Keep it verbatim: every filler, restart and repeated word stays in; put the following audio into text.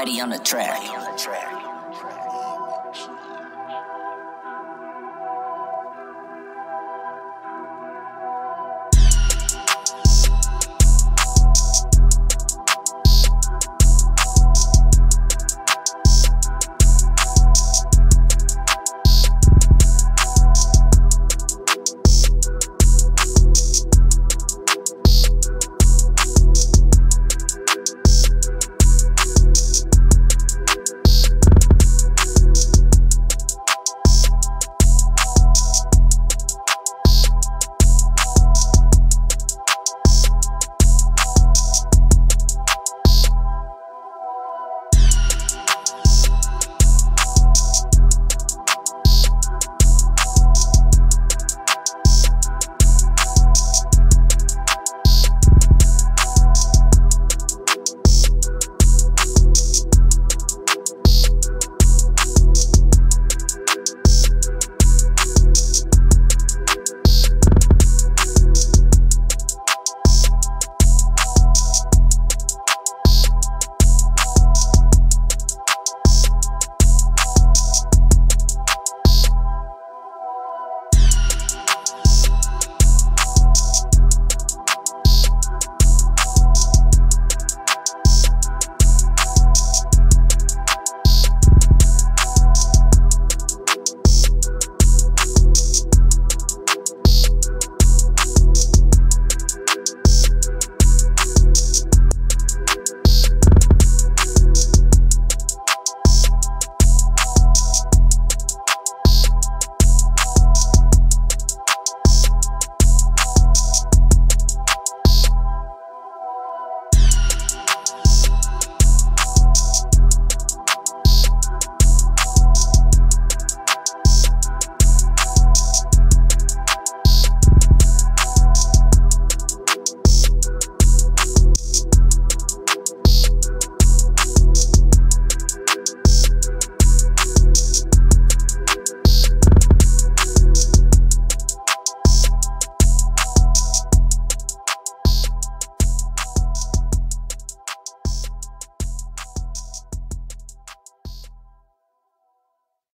Buddy on the track. Buddy on the track.